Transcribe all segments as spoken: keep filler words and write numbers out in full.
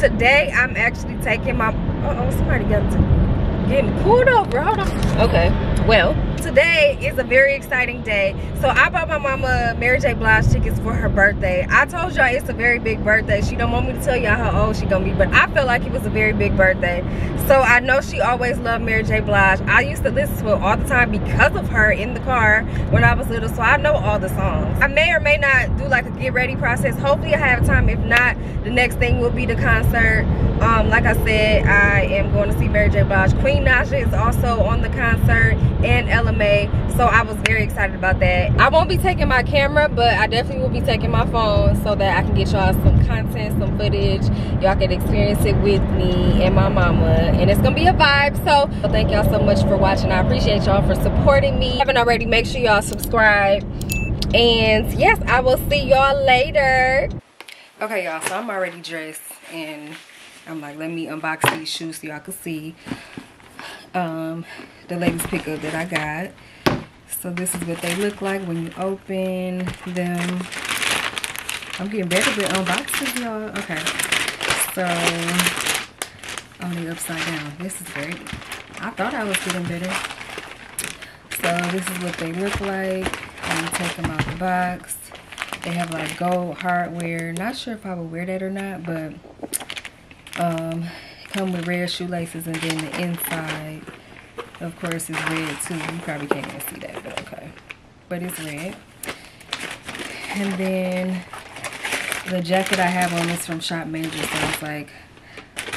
Today I'm actually taking my uh oh somebody got to get me pulled over. Hold on. Okay. Well, today is a very exciting day. So I bought my mama Mary J. Blige tickets for her birthday. I told y'all it's a very big birthday. She don't want me to tell y'all how old she gonna be, but I felt like it was a very big birthday. So I know she always loved Mary J. Blige. I used to listen to it all the time because of her in the car when I was little, so I know all the songs. I may or may not do like a get ready process. Hopefully I have time. If not, the next thing will be the concert. Um, like I said, I am going to see Mary J. Blige. Queen Naija is also on the concert, and Ella Mai, so I was very excited about that. I won't be taking my camera, but I definitely will be taking my phone so that I can get y'all some content, some footage. Y'all can experience it with me and my mama, and it's gonna be a vibe. So thank y'all so much for watching. I appreciate y'all for supporting me. If you haven't already, make sure y'all subscribe, and yes, I will see y'all later. Okay y'all, so I'm already dressed, and I'm like, let me unbox these shoes so y'all can see um the latest pickup that I got. So this is what they look like when you open them. I'm getting better with unboxes, y'all. Okay, so only upside down. This is great. I thought I was getting better. So this is what they look like. I'm gonna take them out the box. They have like gold hardware. Not sure if I would wear that or not, but um come with red shoelaces, and then the inside of course is red too. You probably can't even see that, but okay, but it's red. And then the jacket I have on is from Shop Major, so it's like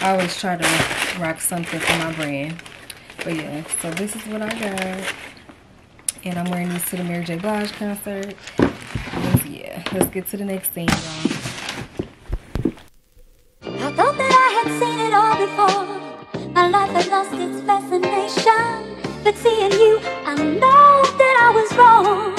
I always try to rock something for my brand. But yeah, so this is what I got, and I'm wearing this to the Mary J. Blige concert. And yeah, let's get to the next thing, y'all. My life had lost its fascination, but seeing you, I know that I was wrong.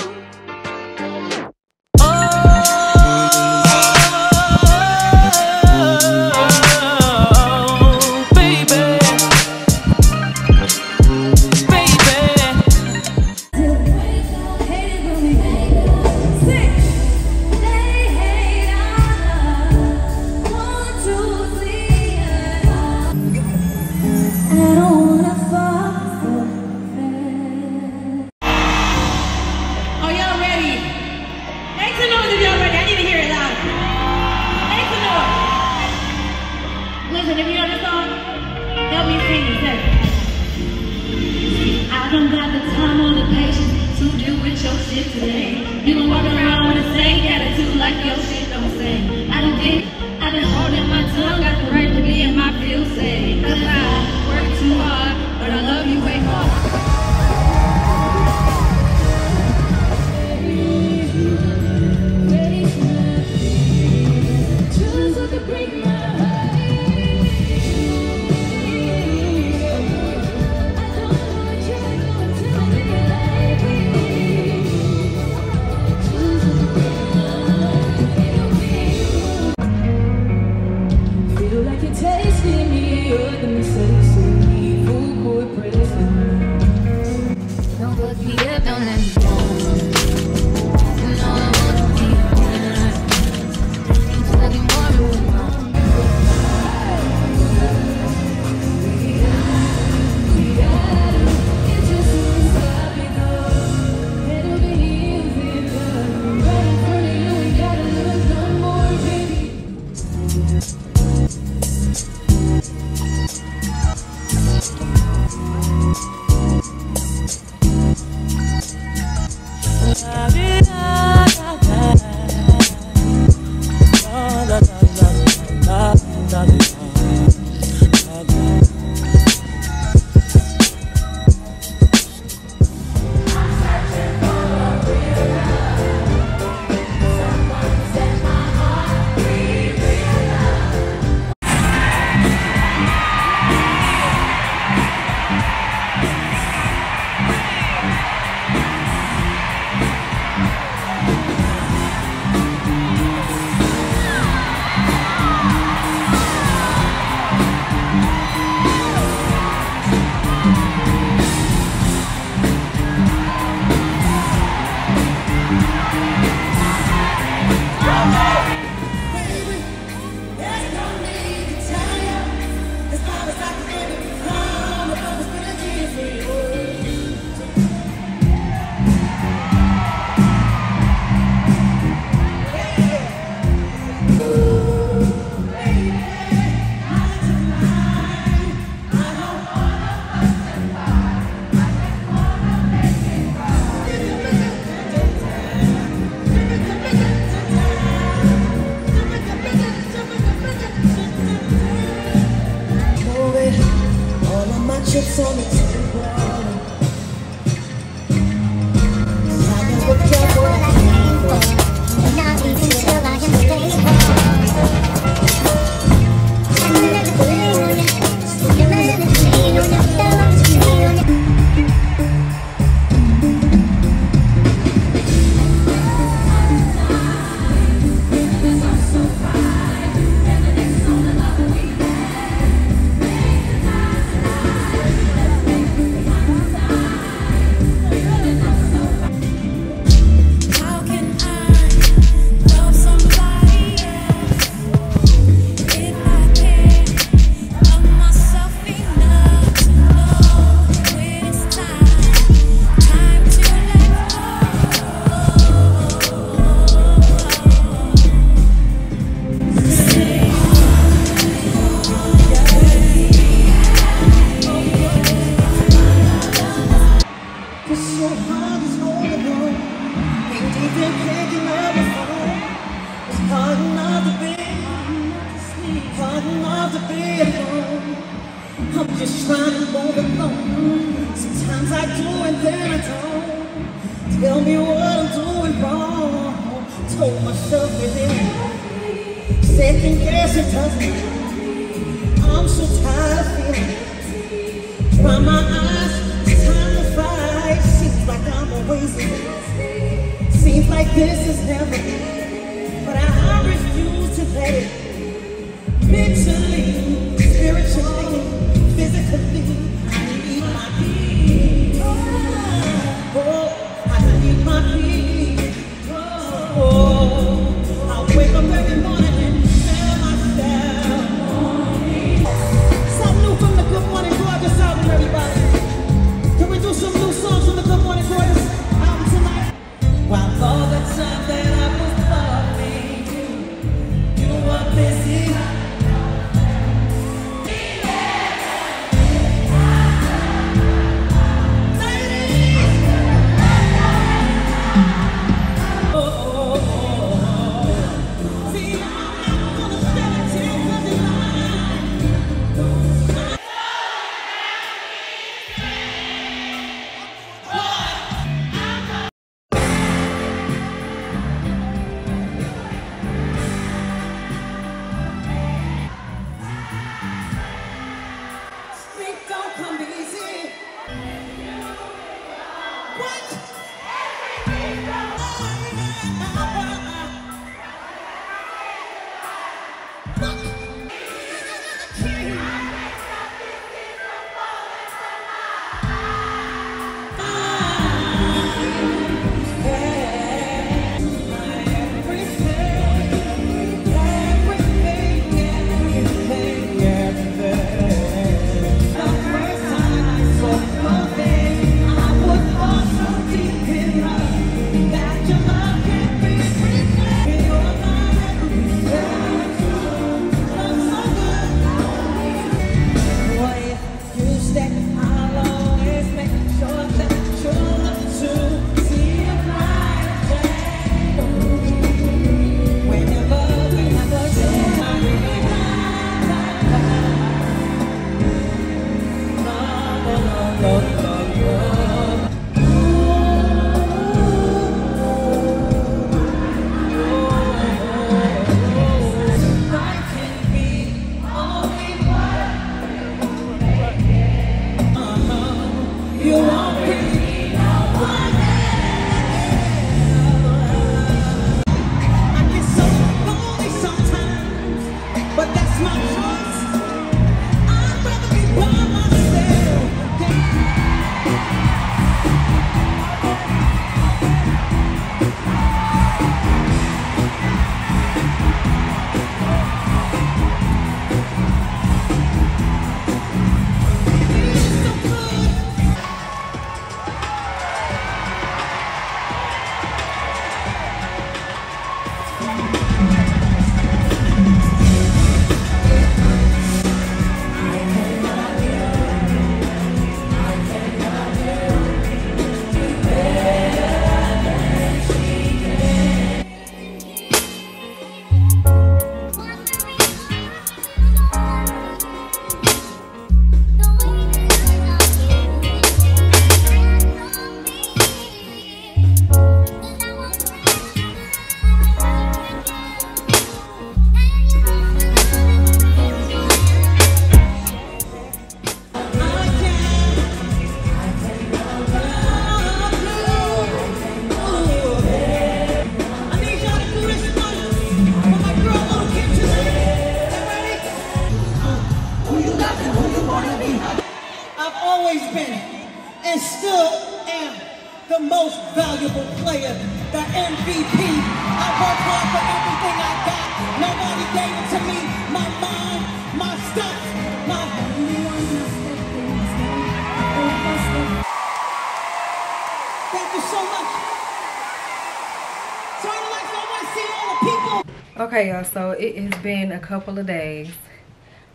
Okay, y'all, so it has been a couple of days.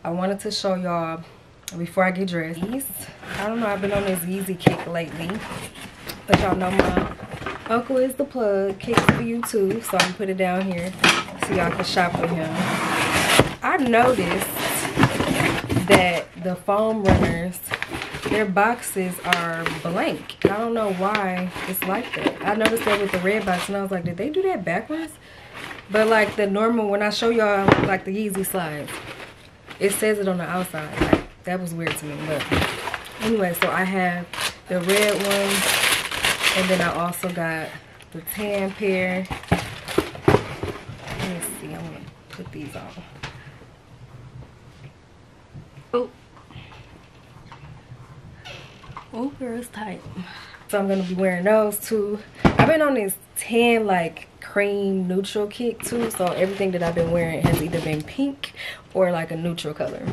I wanted to show y'all before I get dressed. I don't know, I've been on this Yeezy kick lately. But y'all know my uncle is the plug. Kicks for you too. So I'm gonna put it down here so y'all can shop with him. I noticed that the foam runners, their boxes are blank. I don't know why it's like that. I noticed that with the red box and I was like, did they do that backwards? But like the normal, when I show y'all like the Yeezy slides, it says it on the outside. Like, that was weird to me. But anyway, so I have the red one, and then I also got the tan pair. Let me see, I'm gonna put these on. Oh. Oh, girl's tight. So I'm gonna be wearing those too. I've been on this tan like cream neutral kick too, so everything that I've been wearing has either been pink or like a neutral color.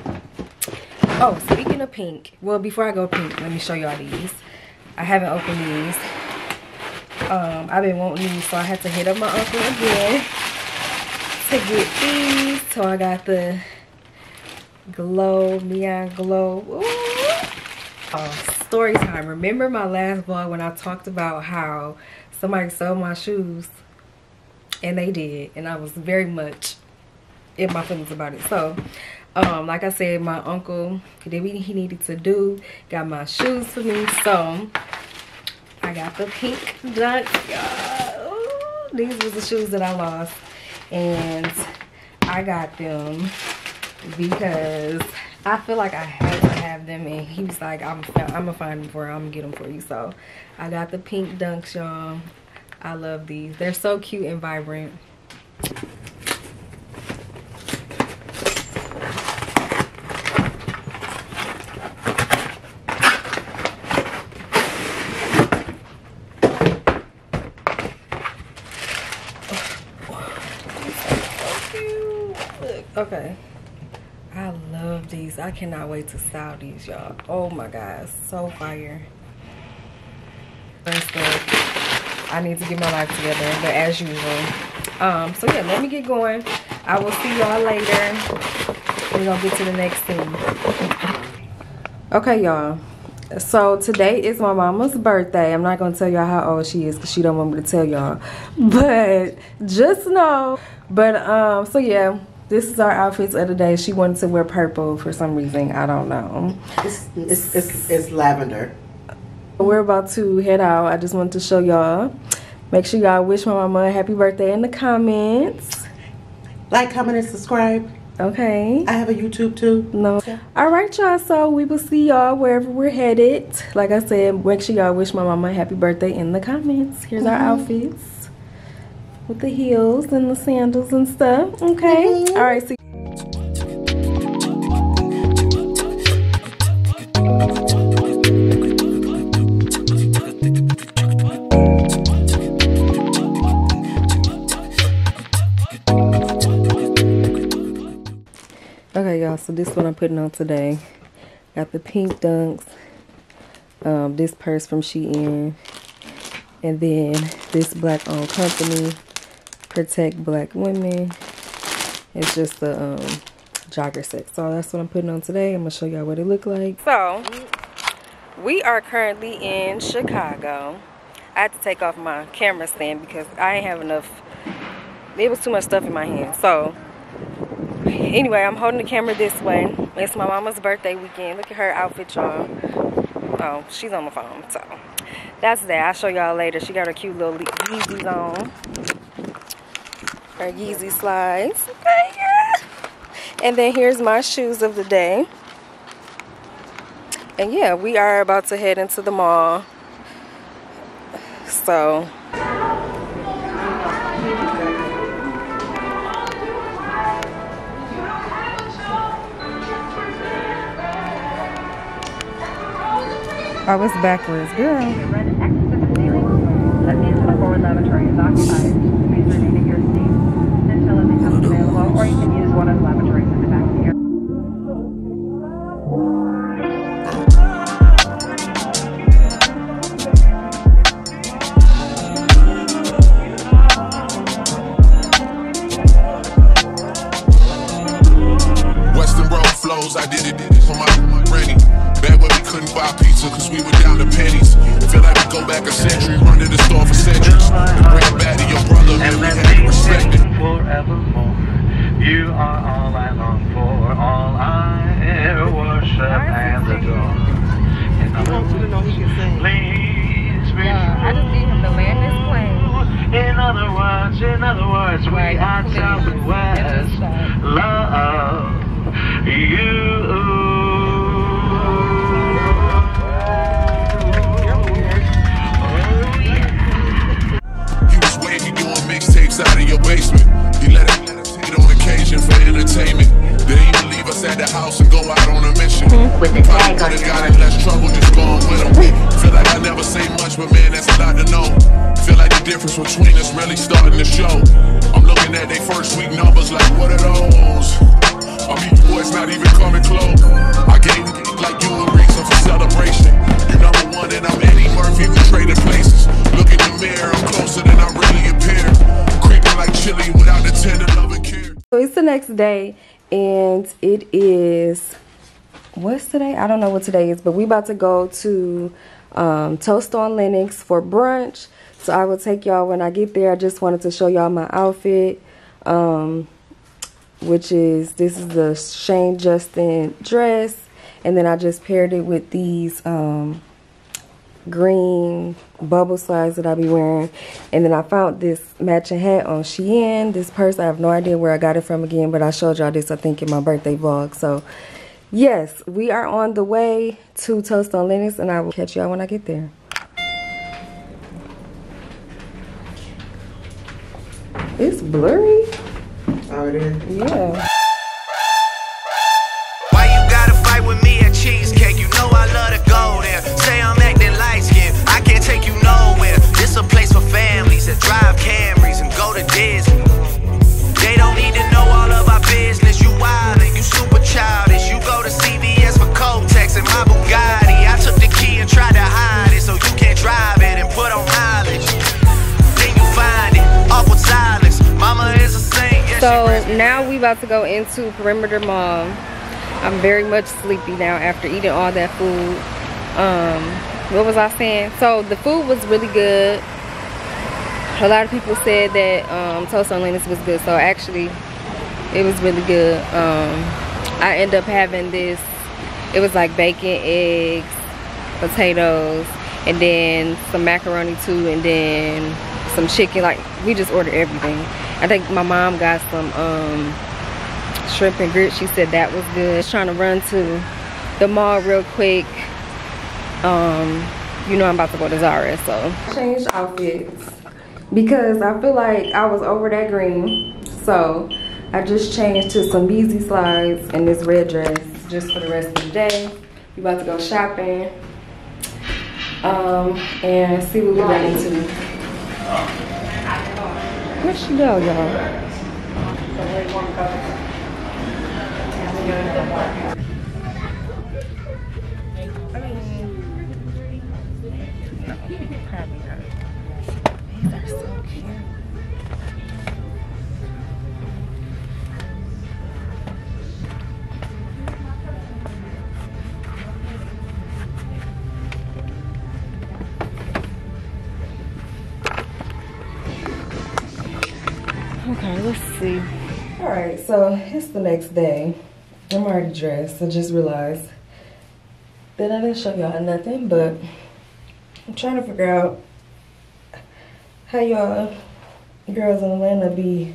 Oh, speaking of pink, well, before I go pink, let me show y'all these. I haven't opened these. Um, I've been wanting these, so I had to hit up my uncle again to get these. So I got the glow, neon glow. Ooh. Oh, story time. Remember my last vlog when I talked about how somebody sold my shoes? And they did, and I was very much in my feelings about it. So um like I said, my uncle did what he needed to do, got my shoes for me. So I got the pink dunk, y'all. These were the shoes that I lost, and I got them because I feel like I had to have them. And he was like, I'm, I'm gonna find them for you. I'm gonna get them for you. So I got the pink dunks, y'all. I love these. They're so cute and vibrant. Oh, so cute. Okay. I love these. I cannot wait to style these, y'all. Oh my God, so fire. First up, I need to get my life together, but as usual. Um, so yeah, let me get going. I will see y'all later. We're gonna get to the next scene. Okay, y'all. So today is my mama's birthday. I'm not gonna tell y'all how old she is because she don't want me to tell y'all. But just know. But um, so yeah. This is our outfits of the day. She wanted to wear purple for some reason. I don't know. It's, it's, it's, it's lavender. We're about to head out. I just wanted to show y'all. Make sure y'all wish my mama a happy birthday in the comments. Like, comment, and subscribe. Okay. I have a YouTube too. No. Okay. All right, y'all. So we will see y'all wherever we're headed. Like I said, make sure y'all wish my mama a happy birthday in the comments. Here's mm-hmm. our outfits. With the heels and the sandals and stuff. Okay. Mm-hmm. All right. So okay, y'all. So this is what I'm putting on today. Got the pink dunks. Um, this purse from Shein, and then this black-owned company. Protect Black Women. It's just the um, jogger set. So that's what I'm putting on today. I'm gonna show y'all what it look like. So we are currently in Chicago. I had to take off my camera stand because I ain't have enough. It was too much stuff in my hand. So anyway, I'm holding the camera this way. It's my mama's birthday weekend. Look at her outfit, y'all. Oh, she's on the phone. So that's that. I'll show y'all later. She got her cute little Yeezys on. Her Yeezy slides. Okay, yeah. And then here's my shoes of the day. And yeah, we are about to head into the mall. So I was backwards, girl. Or you can use one of the lavatories in the back of here. Western Road flows, I did it, did it for my granny. Back when we couldn't buy pizza because we were down to pennies. Feel like we go back a century. love you. Out of your basement, you let it, it on occasion for entertainment. They even leave us at the house and go out on a mission. With the tag on the guy, less trouble just going with them. Feel like I never say much, but man, that's a lot to know. Feel like the difference between us really starting to show. I'm looking at they first week numbers like what are those? I mean, boys not even coming close. I gave like you a reason for celebration. You're number one and I'm Eddie Murphy. We traded places. Look in the mirror, I'm closer than I really appear. Like chili without the tender love and care. So it's the next day and it is, what's today? I don't know what today is, but we about to go to um, Toast on Lenox for brunch. So I will take y'all when I get there. I just wanted to show y'all my outfit, um, which is, this is the Shein Justin dress. And then I just paired it with these um, green bubble slides that I be wearing, and then I found this matching hat on Shein. This purse, I have no idea where I got it from again, but I showed y'all this I think in my birthday vlog. So yes, we are on the way to Toast on Lenox, and I will catch y'all when I get there. It's blurry. Oh, it is? Yeah. Why you gotta fight with me at Cheesecake? You know I love to go there. Say I'm acting light skin, I can't take you nowhere. This a place for families that drive Camrys and go to Disney. They don't need to know all of our business. You wild and you super childish. You go to C V S for Kotex and my Bugatti. I took the key and tried to hide it so you can't drive it and put on mileage. Then you find it, awful silence. Mama is a saint. Yeah, so now we about to go into Perimeter Mall. I'm very much sleepy now after eating all that food. Um, what was I saying? So the food was really good. A lot of people said that um, Toast on Lenox was good. So actually, it was really good. Um, I ended up having this. It was like bacon, eggs, potatoes, and then some macaroni too, and then some chicken. Like, we just ordered everything. I think my mom got some... Um, shrimp and grits. She said that was good. Trying to run to the mall real quick. Um you know I'm about to go to Zara, so change outfits because I feel like I was over that green, so I just changed to some Yeezy slides and this red dress just for the rest of the day. We about to go shopping um and see what we run into. Where'd she go, y'all? I mean, no, probably not. These are so cute. Okay, let's see. All right, so it's the next day. I'm already dressed. I just realized that I didn't show y'all nothing, but I'm trying to figure out how y'all girls in Atlanta be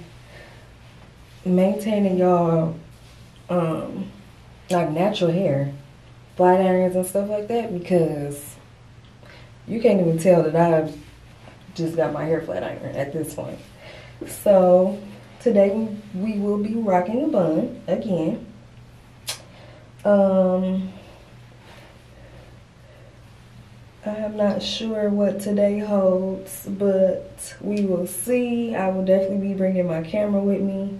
maintaining y'all um, like natural hair, flat irons and stuff like that, because you can't even tell that I've just got my hair flat iron at this point. So today we will be rocking a bun again. Um, I am not sure what today holds, but we will see. I will definitely be bringing my camera with me.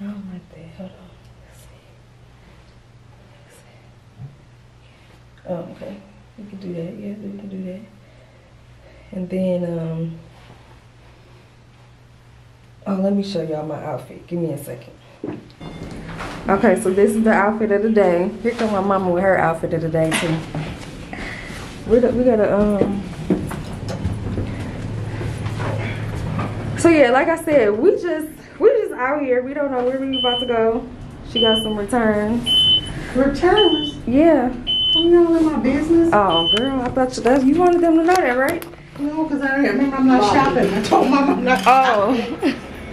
I don't like that. Hold on. Let's see. Let's see. Oh, okay. We can do that. Yeah, we can do that. And then, um, oh, let me show y'all my outfit. Give me a second. Okay, so this is the outfit of the day. Here comes my mama with her outfit of the day too. We got, we gotta um. So yeah, like I said, we just we just out here. We don't know where we about to go. She got some returns. Returns? Yeah. I'm not in my business. Oh girl, I thought you, that, you wanted them to know that, right? No, because I remember I'm not shopping. I told mom I'm not. Oh.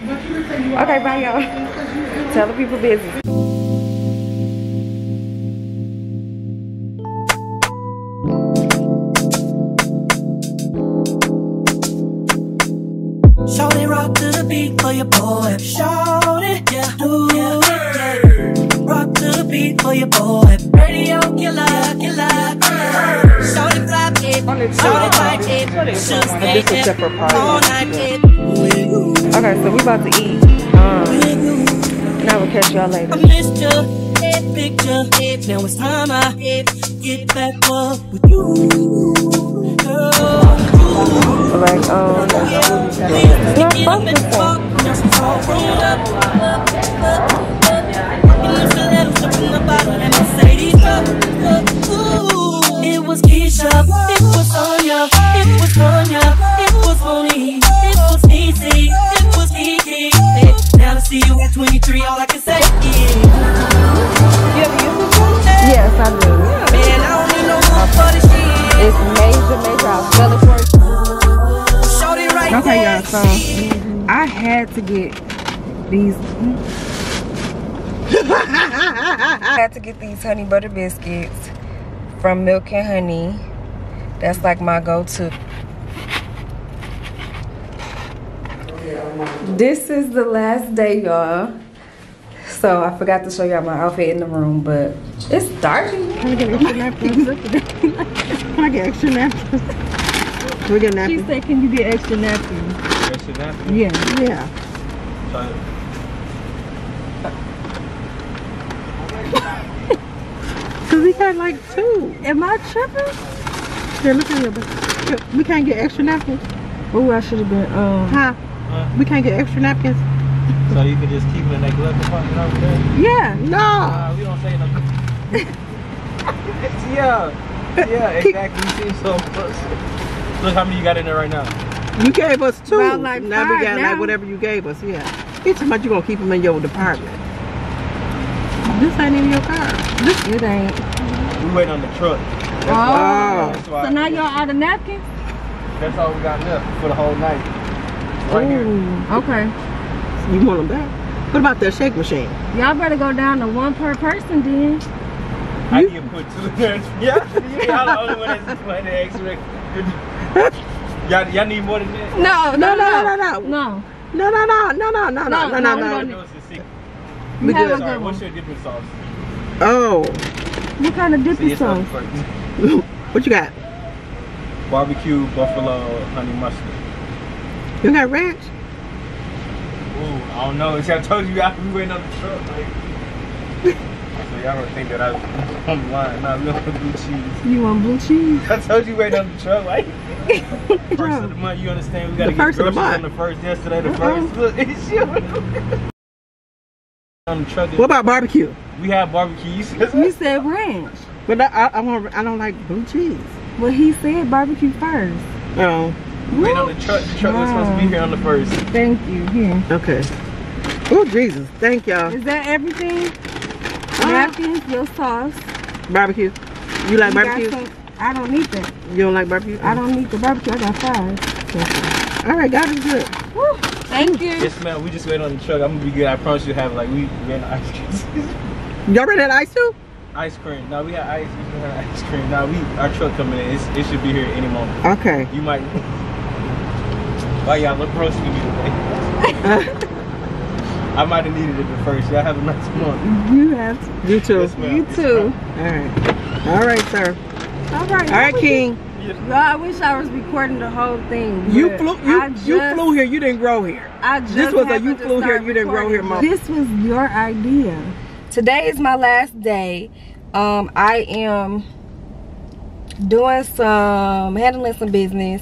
Okay, bye y'all. Tell the people business. Shout it, rock to the beat for your boy. Shout it, yeah, do it, yeah. Rock to the beat for your boy. Radio killer, killer, killer. Shout it, clap it, shout it, fight it. Just make it all night, kid. Okay, so we about to eat. Um, and I will catch y'all later. I missed your head picture. Now it's time I get back up with you, girl. Like, um, it was Keisha, it was Sonya, it was Sonya, it was Moni, it was easy, it was easy. Now to see you at twenty-three, all I can say is, yes, I do. Man, I don't need no more for this shit. It's major, major. I'll spell it for you. Okay y'all, so I had to get these I had to get these honey butter biscuits from Milk and Honey. That's like my go-to. This is the last day, y'all. So I forgot to show y'all my outfit in the room, but it's dark. Can I get extra napkins? Can I get extra napkins? Can we get napkins? She said, can you get extra napkins? Extra napkins? Yeah. Yeah. Because we had like two. Am I tripping? Here, look at here. We can't get extra napkins. Oh, I should have been. Um, huh? huh? We can't get extra napkins. So you can just keep it in that glove compartment over there? Yeah. No. Uh, we don't say nothing. Yeah. Yeah, exactly. You seem so close. Look how many you got in there right now. You gave us two. About like now five we got now. Like whatever you gave us, yeah. It's how much you gonna keep them in your department. This ain't in your car. This it ain't. We waiting on the truck. That's oh. Why, that's why so now y'all out of napkins? That's all we got left for the whole night. Right. Ooh, here. Okay. So you want them back? What about that shake machine? Y'all better go down to one per person then. I can put two there. Yeah, y'all the only one that's playing the extra. Y'all need more than that? No, no, no, no, no, no, no, no, no, no, no, no, no, no, no, no, no. We good. Sorry, what's your dipping sauce? Oh. What kind of dipping sauce? What you got? Barbecue, buffalo, honey mustard. You got ranch? Ooh, I don't know. It's I told you I we waiting on the truck. Like, so y'all don't think that I, I'm lying. Nah, we want blue cheese. You want blue cheese? I told you waiting on the truck, like. First of the month, you understand? We gotta get groceries on the first. Yesterday, the first. Look, it's you. On the truck. What about barbecue? We have barbecue. You said, you said ranch. But I, I, want, I don't like blue cheese. Well, he said barbecue first. No. Oh. Wait on the truck. The truck was supposed to be here on the first. Thank you. Here. Okay. Oh Jesus! Thank y'all. Is that everything? Napkins, your sauce. Barbecue. You like barbecue? I don't need that. You don't like barbecue? I don't need the barbecue. I got five. All right, God is good. Woo. Thank you. Yes, ma'am. We just wait on the truck. I'm gonna be good. I promise you. Have like we ran ice cream. Y'all ran that ice too? Ice cream. No, we had ice. We had ice cream. Now we our truck coming in. It's, it should be here any moment. Okay. You might. Oh yeah, look roast me today. I might have needed it at first. Y'all have a nice morning. You have. To. You too. Yes, you too. All right. All right, sir. All right, all right, King. Y'all, I wish I was recording the whole thing. You flew, you, just, you flew here. You didn't grow here. I just this was a you flew here. You didn't grow here moment. This was your idea. Today is my last day. Um, I am doing some handling some business.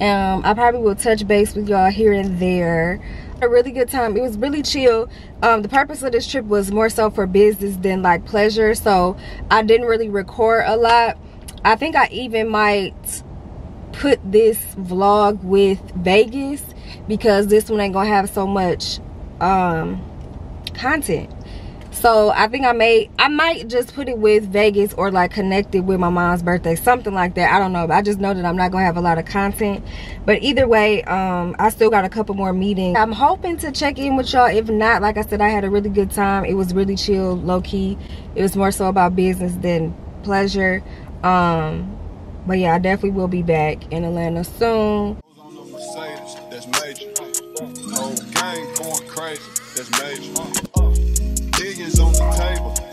Um, I probably will touch base with y'all here and there. A really good time. It was really chill. Um the purpose of this trip was more so for business than like pleasure, so I didn't really record a lot. I think I even might put this vlog with Vegas because this one ain't gonna have so much um content. So I think I may, I might just put it with Vegas or like connect it with my mom's birthday, something like that. I don't know. I just know that I'm not gonna have a lot of content, but either way, um, I still got a couple more meetings. I'm hoping to check in with y'all. If not, like I said, I had a really good time. It was really chill, low key. It was more so about business than pleasure. Um, but yeah, I definitely will be back in Atlanta soon. That's major. Whole gang going crazy. That's major. Diggins on the table.